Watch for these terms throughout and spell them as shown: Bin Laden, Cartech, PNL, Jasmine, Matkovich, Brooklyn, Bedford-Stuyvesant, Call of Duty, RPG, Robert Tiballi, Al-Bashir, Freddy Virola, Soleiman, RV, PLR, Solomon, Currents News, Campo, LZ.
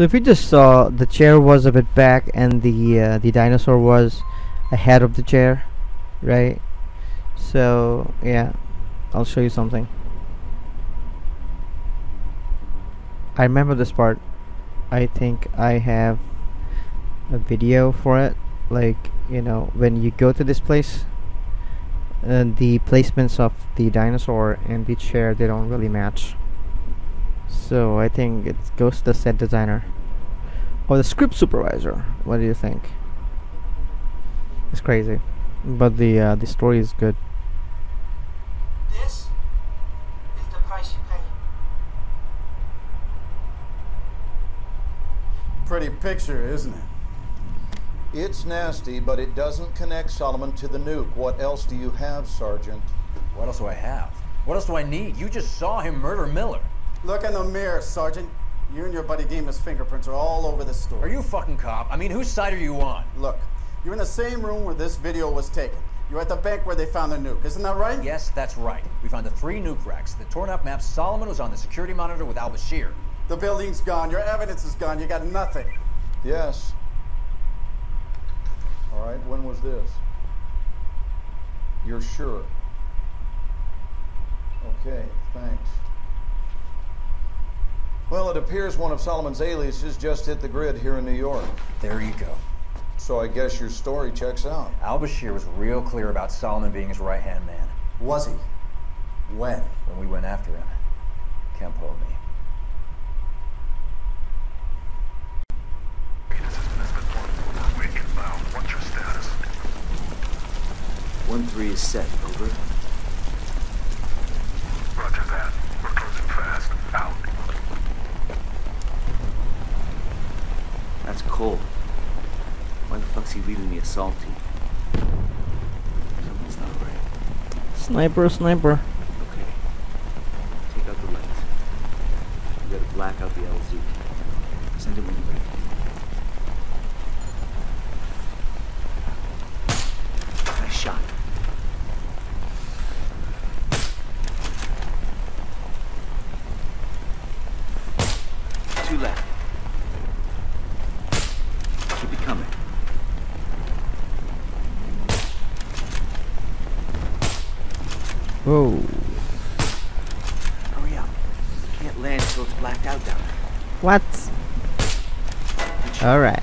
So if you just saw, the chair was a bit back and the dinosaur was ahead of the chair, right? So yeah, I'll show you something. I remember this part. I think I have a video for it. Like, you know, when you go to this place, the placements of the dinosaur and the chair, they don't really match. So I think it goes to the set designer or the script supervisor. What do you think? It's crazy, but the story is good. This is the price you pay. Pretty picture, isn't it? It's nasty, but it doesn't connect Solomon to the nuke. What else do you have, Sergeant? What else do I have? What else do I need? You just saw him murder Miller. Look in the mirror, Sergeant. You and your buddy Gima's fingerprints are all over this story. Are you a fucking cop? I mean, whose side are you on? Look, you're in the same room where this video was taken. You're at the bank where they found the nuke. Isn't that right? Yes, that's right. We found the 3 nuke racks, the torn up map. Solomon was on the security monitor with Al-Bashir. The building's gone. Your evidence is gone. You got nothing. Yes. All right, when was this? You're sure? Okay, thanks. Well, it appears one of Solomon's aliases just hit the grid here in New York. There you go. So I guess your story checks out. Al-Bashir was real clear about Solomon being his right-hand man. Was he? When? When we went after him. Campo and me. We're inbound. What's your status? 1-3 is set. Over. Roger that. We're closing fast. Out. That's cold. Why the fuck's he leaving me a salty? Something's not right. Sniper, sniper. Okay. Take out the lights. You gotta black out the LZ. Send him anyway. Nice shot. Whoa. Hurry up. Can't land till it's blacked out down there. What? Alright. 1-4.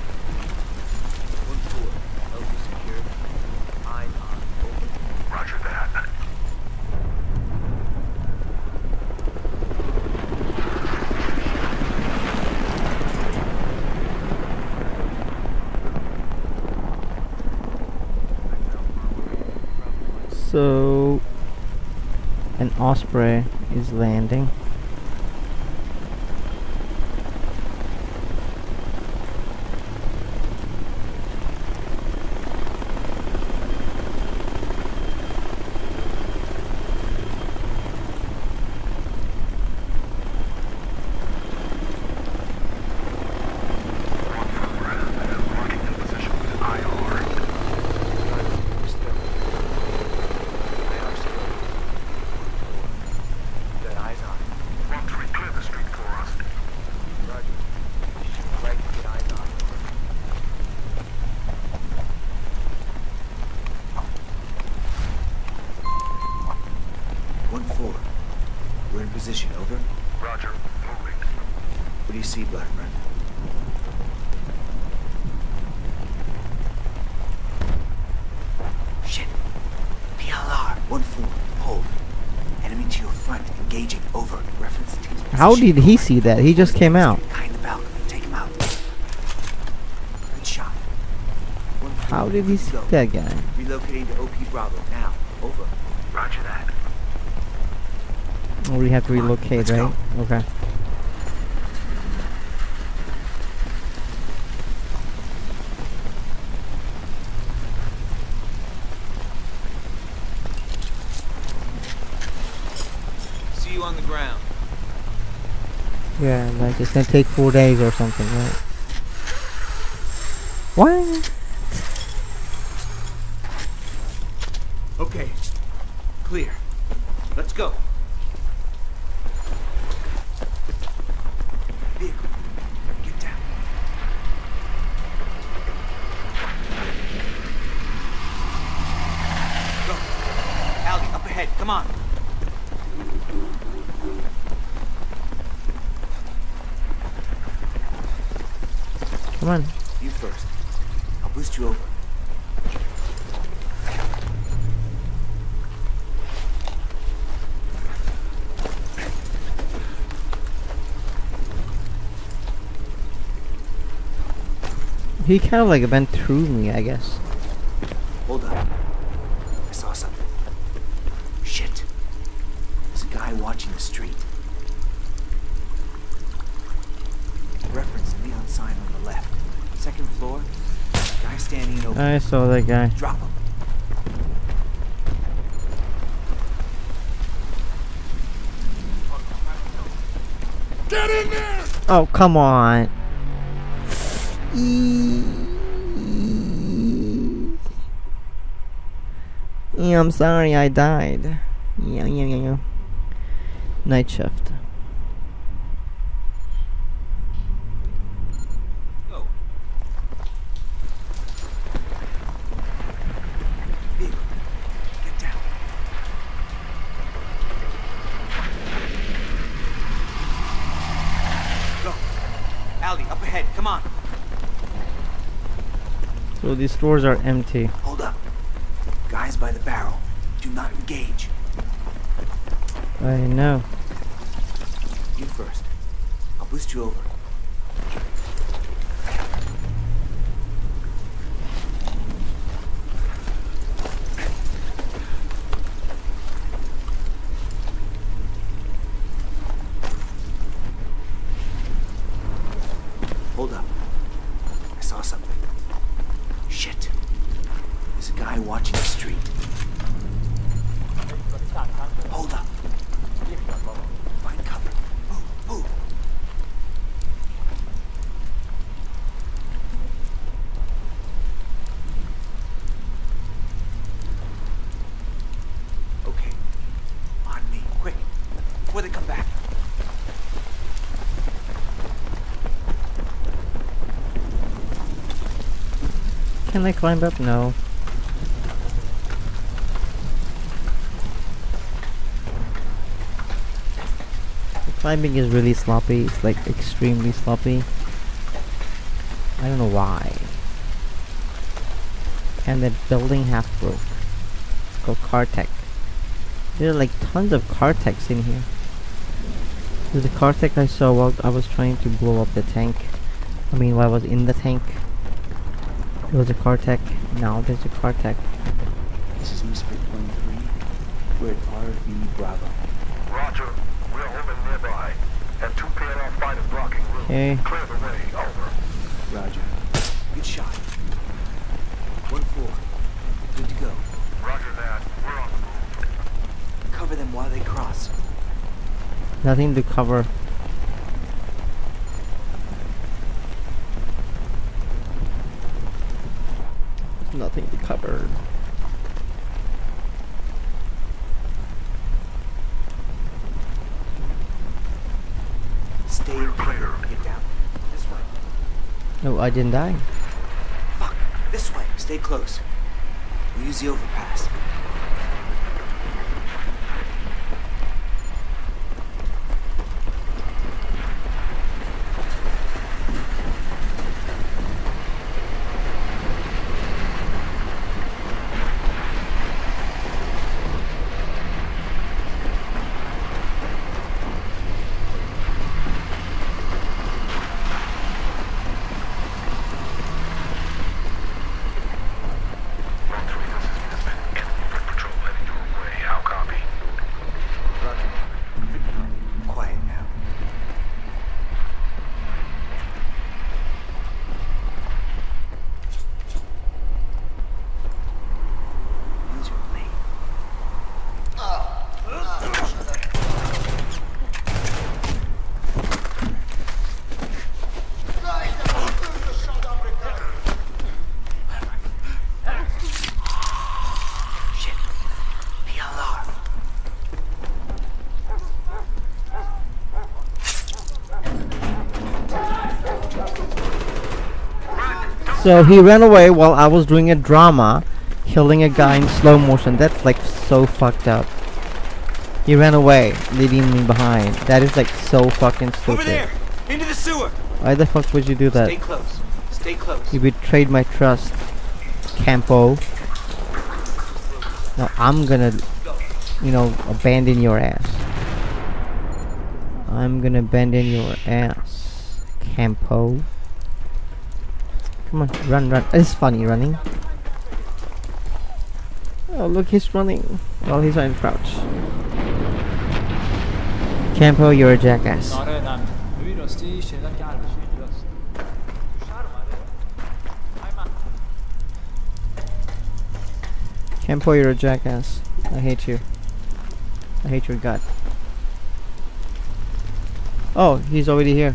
LZ secured. Eyes on. Over. Roger that. So an Osprey is landing. Position, over. Roger, moving. What do you see, Blackburn? Shit. PLR 1-4. Hold. Enemy to your front, engaging. Over. Reference to his position. How did he see that? He just came out. Behind the balcony. Take him out. Good shot. How did he see that guy? Relocating to OP Bravo now. Over. Roger that. We have to relocate, right? Okay. See you on the ground. Yeah, like it's gonna take 4 days or something, right? What? Okay. Clear. Let's go. Vehicle. Get down. Come on. You first. I'll boost you over. He kind of like went through me, I guess. Hold up. I saw something. Shit. There's a guy watching the street. Reference the neon sign on the left. Second floor. Guy standing over. I saw that guy. Drop him. Get in there! Oh, come on. Yeah, I'm sorry I died. Yeah. Night shift. Oh. Get down. Go. Alley, up ahead, come on. So these stores are empty. Hold up. Guys by the barrel. Do not engage. I know. You first. I'll boost you over. Hold up. I saw something. Shit. There's a guy watching the street. Hold up. Find cover. Move. Okay. On me, quick. Before they come back. Can I climb up? No. The climbing is really sloppy. It's like extremely sloppy. I don't know why. And the building half broke. It's called Cartech. There are like tons of Cartechs in here. There's a Cartech I saw while I was trying to blow up the tank. I mean, while I was in the tank. There was a Cartech. Now there's a Cartech. This is Miss 813. We're at RV Bravo. Roger. We're homing nearby. Have two PNL fighters blocking room. Okay. Clear the way. Over. Roger. Good shot. 1-4. Good to go. Roger that. We're on the move. Cover them while they cross. Nothing to cover. Nothing to cover. Stay clear. Get down. This way. No, I didn't die. Fuck. This way. Stay close. We'll use the overpass. So he ran away while I was doing a drama, killing a guy in slow motion. That's like so fucked up. He ran away, leaving me behind. That is like so fucking stupid. Over there, into the sewer. Why the fuck would you do that? Stay close. Stay Stay close. You betrayed my trust, Campo. Now I'm gonna, you know, abandon your ass. I'm gonna abandon your ass, Campo. Come on, run, run. It's funny running. Oh, look, he's running. Well, he's on crouch. Campo, you're a jackass. Campo, you're a jackass. I hate you. I hate your gut. Oh, he's already here.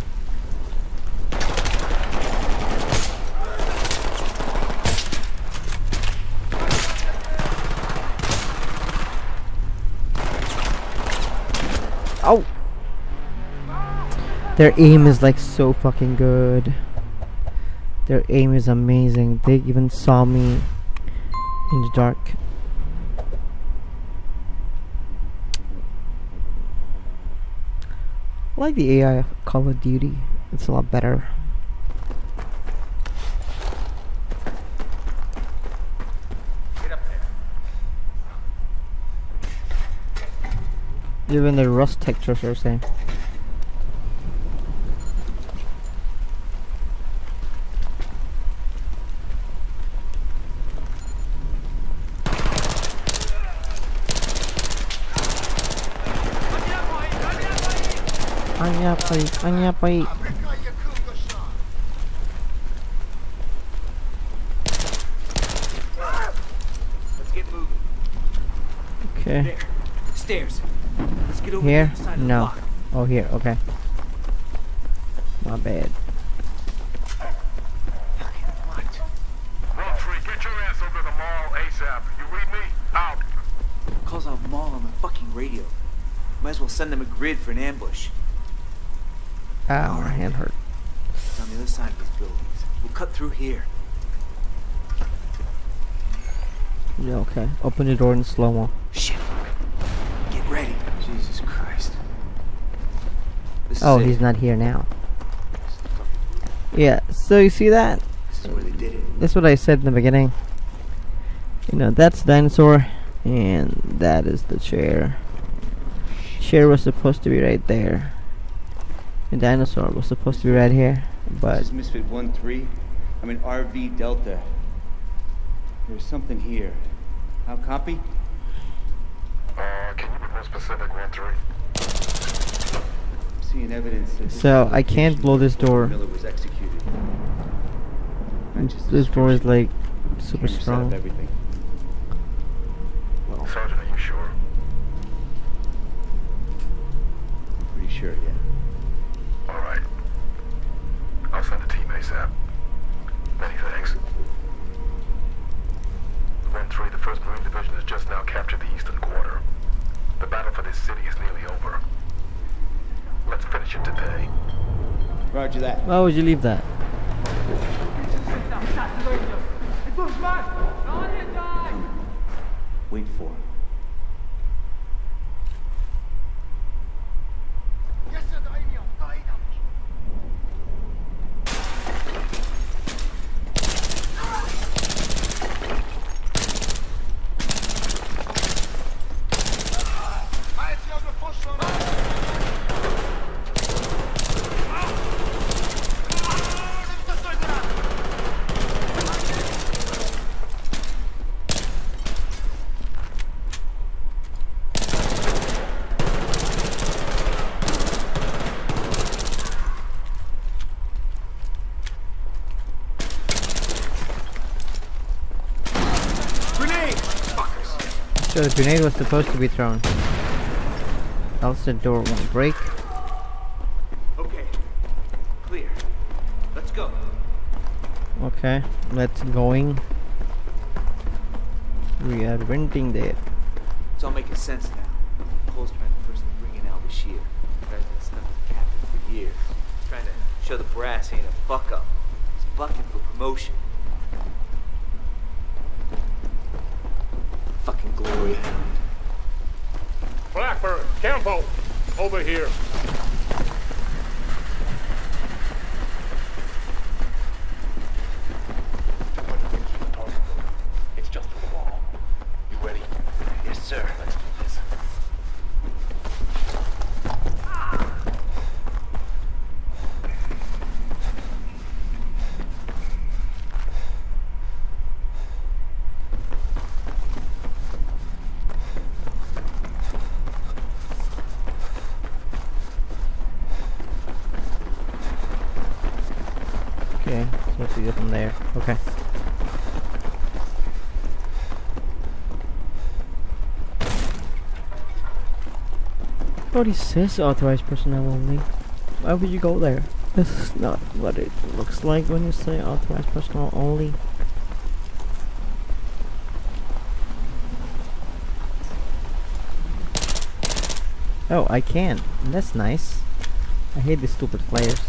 Oh! Their aim is like so fucking good. Their aim is amazing. They even saw me in the dark. I like the AI of Call of Duty. It's a lot better. Get up there. Even the rust textures are the same. Anya pai. Let's get moving. Okay. There. Stairs. Let's get over here. No. Oh, here. Okay. My bad. Get your ass over to the mall ASAP. You read me? Out. Calls out mall on the fucking radio. Might as well send them a grid for an ambush. Ow, my hand hurt. It's on the other side of these buildings. We'll cut through here. Yeah, okay. Open the door in slow-mo. Shit. Get ready. Jesus Christ. This is it. He's not here now. Yeah, so you see that? This is where they did it. That's what I said in the beginning. You know, that's the dinosaur. And that is the chair. Chair was supposed to be right there. The dinosaur was supposed to be right here, but this is Misfit 1-3. I'm in RV Delta. There's something here. How copy? Can you be more specific, 1-3? Seeing evidence. That so I can't blow this door. Miller was executed. This door is like super strong. Everything. Well, Sergeant, are you sure? Pretty sure, yeah. I'll send a team ASAP. Many thanks. 1-3, the 1st Marine Division has just now captured the eastern quarter. The battle for this city is nearly over. Let's finish it today. Roger that. Why would you leave that? Wait for him. So the grenade was supposed to be thrown. Else the door won't break. Okay. Clear. Let's go. Okay, let's going. We are renting that. It's all making sense now. The postman, the person bringing Al-Bashir. The guy's been stuck with the captain for years. He's trying to show the brass he ain't a fuck up. He's bucking for promotion. Fucking glory. Blackbird, Campo, over here. Okay, supposed to go from there. Okay. But it says authorized personnel only. Why would you go there? This is not what it looks like when you say authorized personnel only. Oh, I can. That's nice. I hate these stupid players.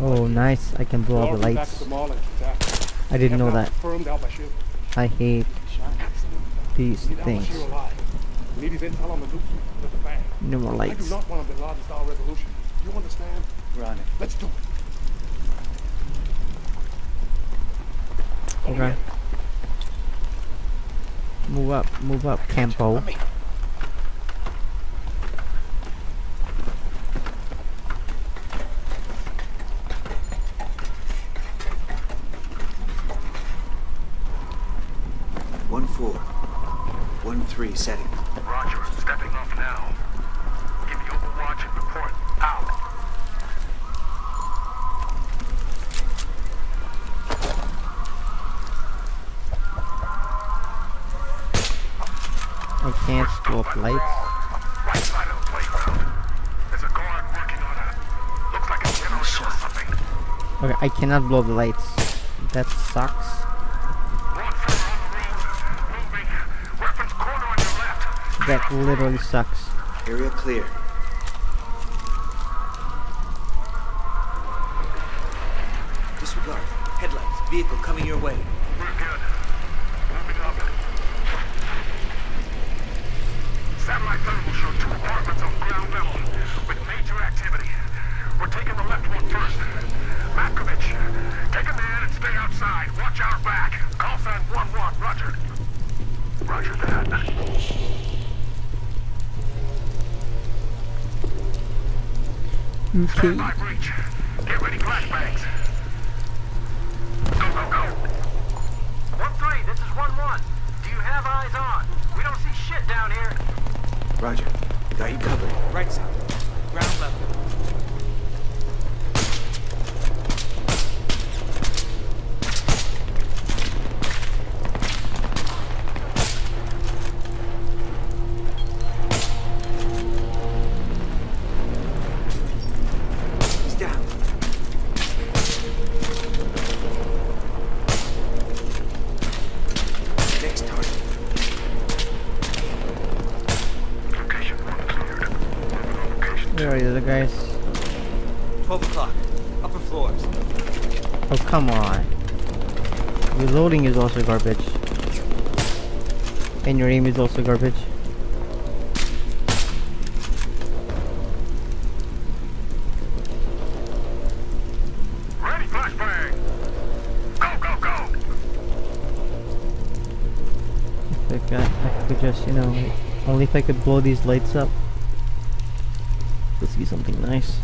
Oh, nice. I can blow up the lights. I didn't know that. I hate these things. No more lights. I do not want a Bin Laden style revolution. You understand? Right. Let's do it. Okay. Move up, Campo. Setting. Roger, stepping off now. Give the overwatch and report out. I can't blow up lights. Okay, I cannot blow up the lights. That sucks. That literally sucks. Area clear. Disregard. Headlights. Vehicle coming your way. We're good. Moving up. Satellite thermal show two apartments on ground level with major activity. We're taking the left one first. Matkovich, take him in and stay outside. Watch our back. Call sign 1-1. Roger. Roger that. Okay. Stand by breach. Get ready, flashbangs. Go, go, go. 1-3, this is 1-1. Do you have eyes on? We don't see shit down here. Roger. Got you covered. Right side. Ground level. Guys, 12 o'clock, upper floors. Oh, come on. Reloading is also garbage. And your aim is also garbage. Ready, flashbang! Go, go, go! If I could just, you know, only if I could blow these lights up. Let's see something nice.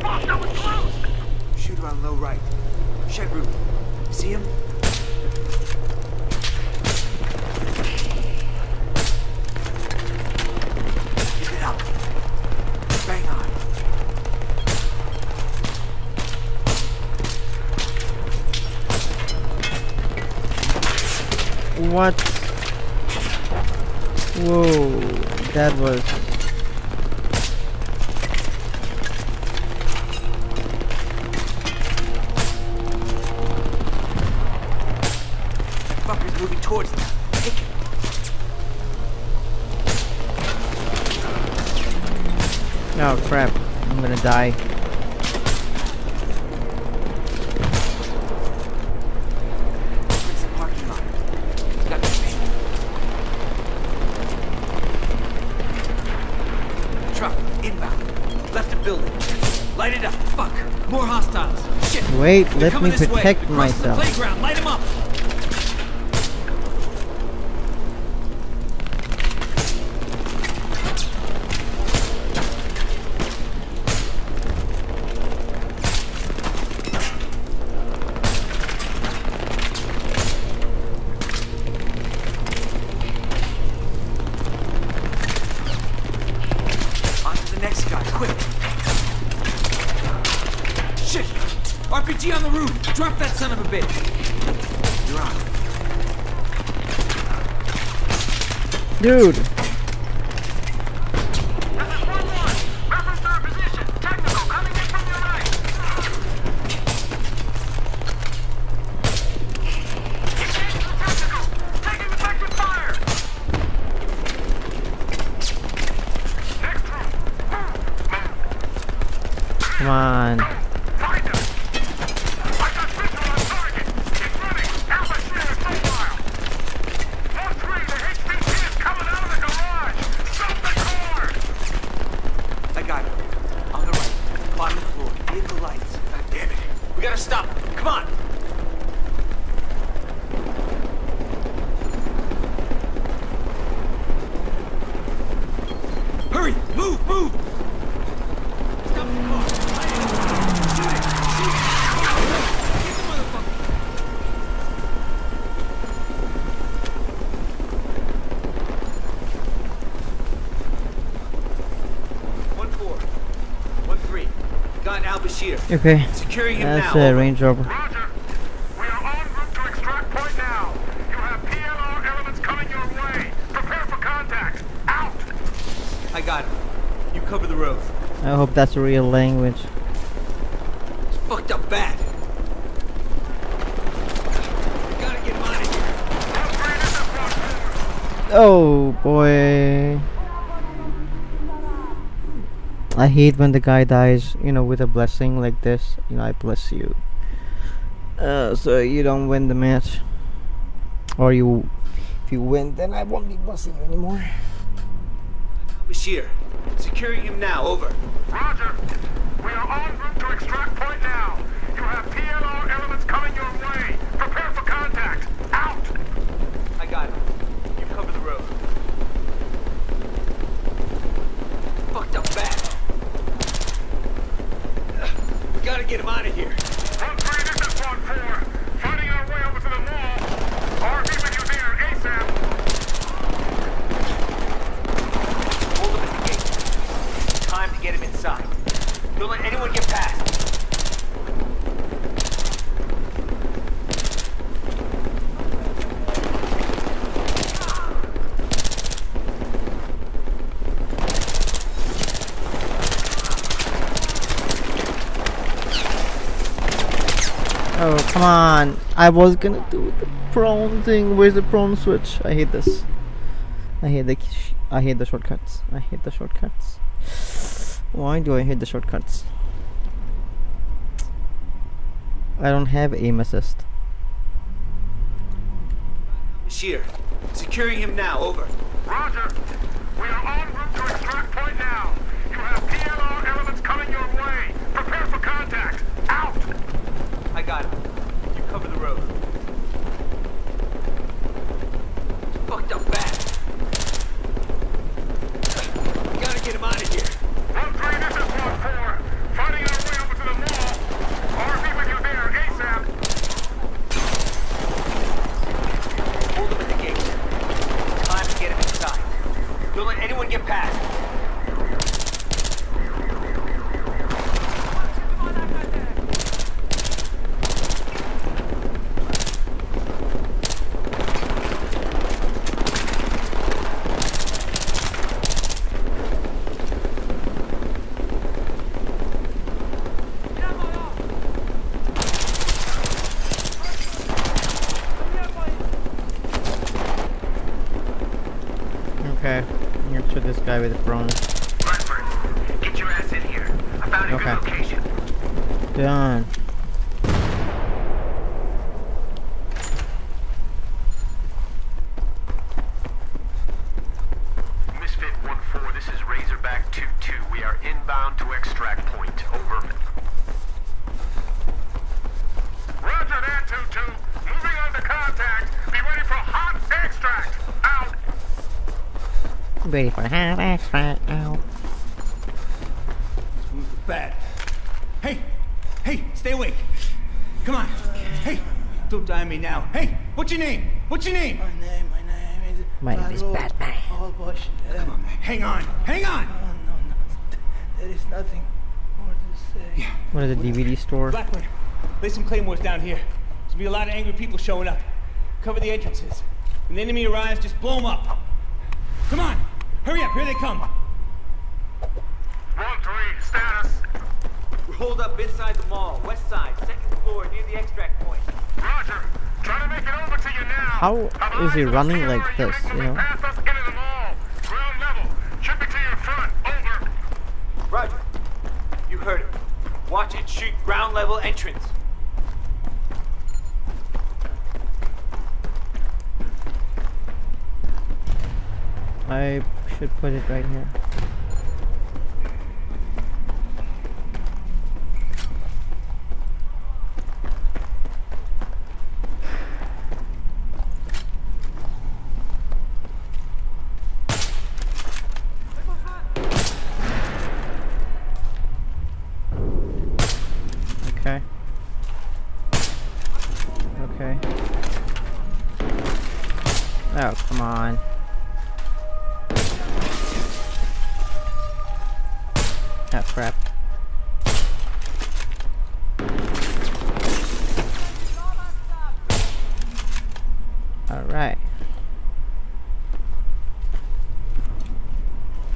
Fuck, that was close! Shooter on low right. Shed roof. See him? Get it up. Bang on. What? Whoa. That was... Fucker's moving towards them. Take him. Oh crap, I'm gonna die. Wait, let me protect myself. Light him up. Onto the next RPG on the roof! Drop that son of a bitch! You're on. Dude! That's a front one! Reference to our position! Technical, coming in from your right! Exchange for technical! Taking effective fire! Next room! Come on! Okay, securing him now. That's a Range Rover. Roger. We are en route to extract point now. You have PLR elements coming your way. Prepare for contact. Out. I got him. You cover the road. I hope that's a real language. It's fucked up bad. We gotta get him out of here. Oh boy. I hate when the guy dies, you know, with a blessing like this. You know, I bless you, so you don't win the match. Or you, if you win, then I won't be blessing you anymore. Bashir, securing him now. Over. Roger. We are en route to extract point now. You have PLR elements coming your way. Prepare for contact. Out. I got him. You cover the road. Fucked up bad. Gotta get him out of here. Front 3, this is Front 4. Finding our way over to the mall. RV with you there, ASAP. Hold him at the gate. Time to get him inside. Don't let anyone get past. Oh, come on. I was gonna do the prone thing. Where's the prone switch? I hate this. I hate the shortcuts. I hate the shortcuts. Why do I hate the shortcuts? I don't have aim assist. Sheer, securing him now. Over. Roger. We are en route to extract point now. You have PLR elements coming your way. Prepare for contact. Out. I got him. You cover the road. Fucked up bad. We gotta get him out of here. 1-3, this is 1-4. Finding our way over to the mall. RV with you there, ASAP. Hold him at the gate. Time to get him inside. Don't let anyone get past. With the drone. Get your ass in here. I found a good location. Done. Misfit 1-4, this is Razorback 2-2. We are inbound to extract point. Over. Roger that, 2-2. Moving on to contact. Be ready for hot extract. Out. Ready for half extract out. This move is bad. Hey! Hey! Stay awake! Come on! Hey! Don't die on me now! Hey! What's your name? What's your name? My name is Batman. Come on, man. Hang on! Hang on! No. There is nothing more to say. Yeah. What is the DVD store? Blackwood. Lay some claymores down here. There'll be a lot of angry people showing up. Cover the entrances. When the enemy arrives, just blow them up. Come on! Hurry up, here they come! 1-3, status! We're holed up inside the mall, west side, second floor, near the extract point. Roger! Trying to make it over to you now! How is he running like this, you know? Past us into the mall. Ground level. Should be to your front, over! Roger! You heard it. Watch and shoot ground level entrance. I should put it right here. Okay. Oh, come on. Oh, crap. Alright.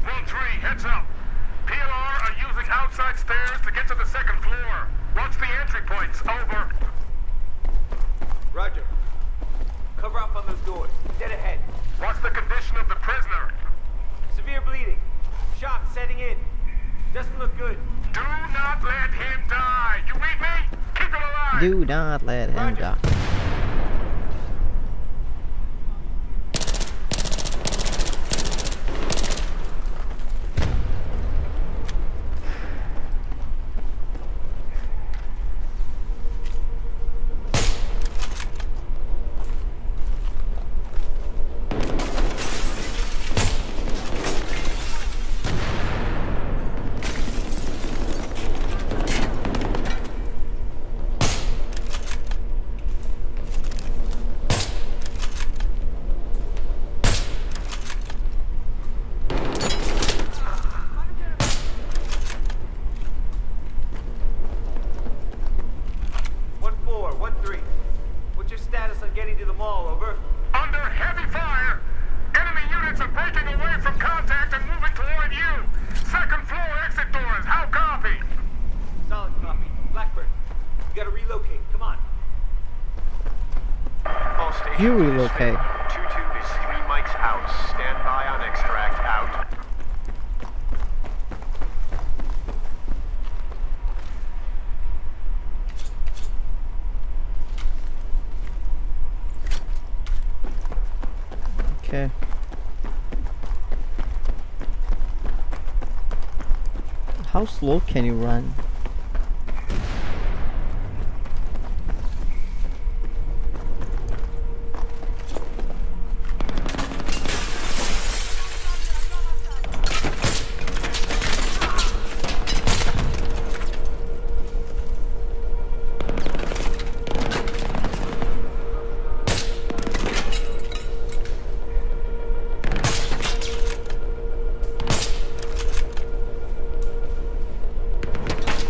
1-3, heads up. PLR are using outside stairs to get to the second floor. Watch the entry points, over. Roger. Cover up on those doors. Dead ahead. What's the condition of the prisoner? Severe bleeding. Shock setting in. Doesn't look good. Do not let him die. You read me? Keep him alive. Do not let him die. You relocate. 2-2 is 3 mics out. Stand by on extract out. Okay. How slow can you run?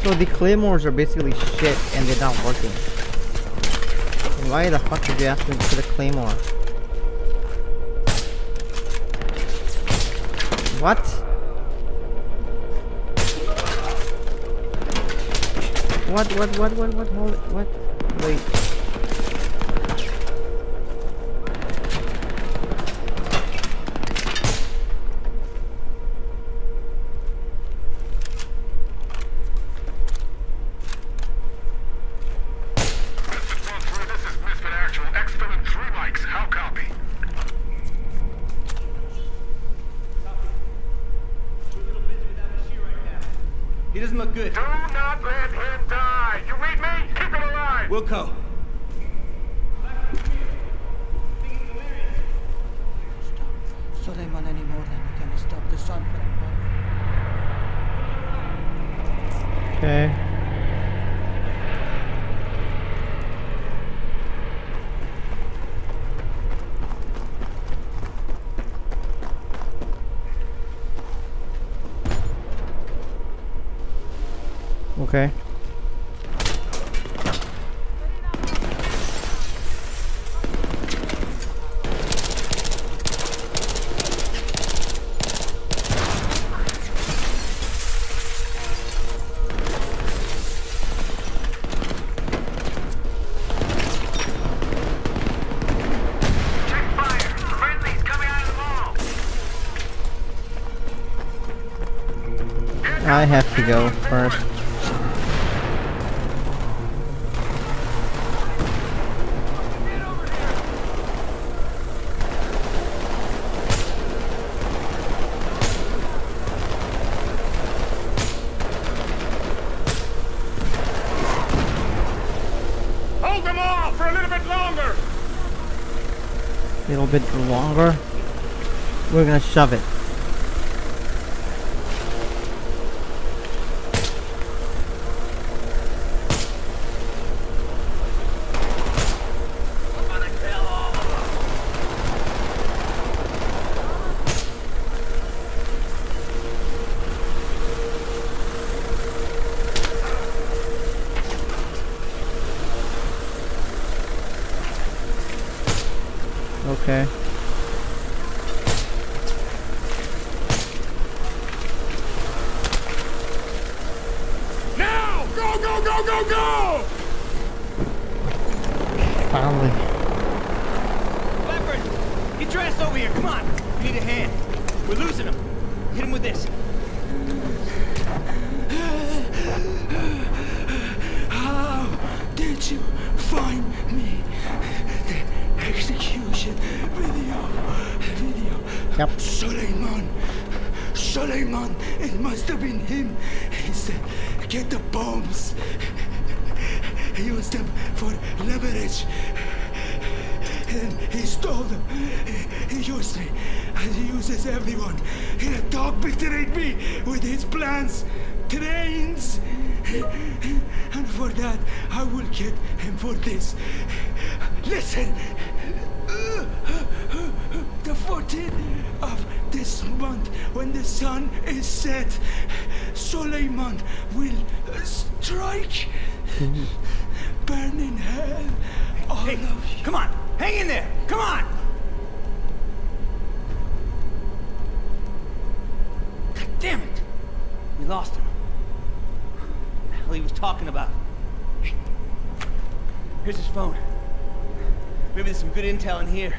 So the claymores are basically shit and they're not working. Why the fuck did you ask me to put a claymore? What? What, hold it, what? Wait. He doesn't look good. Do not let him die. You read me? Keep him alive. We'll go. Stop Soleiman any more than we can stop the sun from falling. Okay. Okay. I have to go first. Hold them off for a little bit longer. A little bit longer? We're gonna shove it. Okay. Now! Go, go, go, go, go! Finally. Leopard, get your ass over here. Come on. We need a hand. We're losing him. Hit him with this. How did you find me? Execution video. Yep. Soleiman, it must have been him. He said, get the bombs. Use them for leverage. And he stole them. He used me, as he uses everyone. He the dog betrayed me with his plans, trains. And for that, I will get him for this. Listen. The 14th of this month, when the sun is set, Soleiman will strike. Burning hell. All hey, of you. Come on, hang in there. Come on. God damn it. We lost him. What the hell he was talking about. Here's his phone. Maybe there's some good intel in here.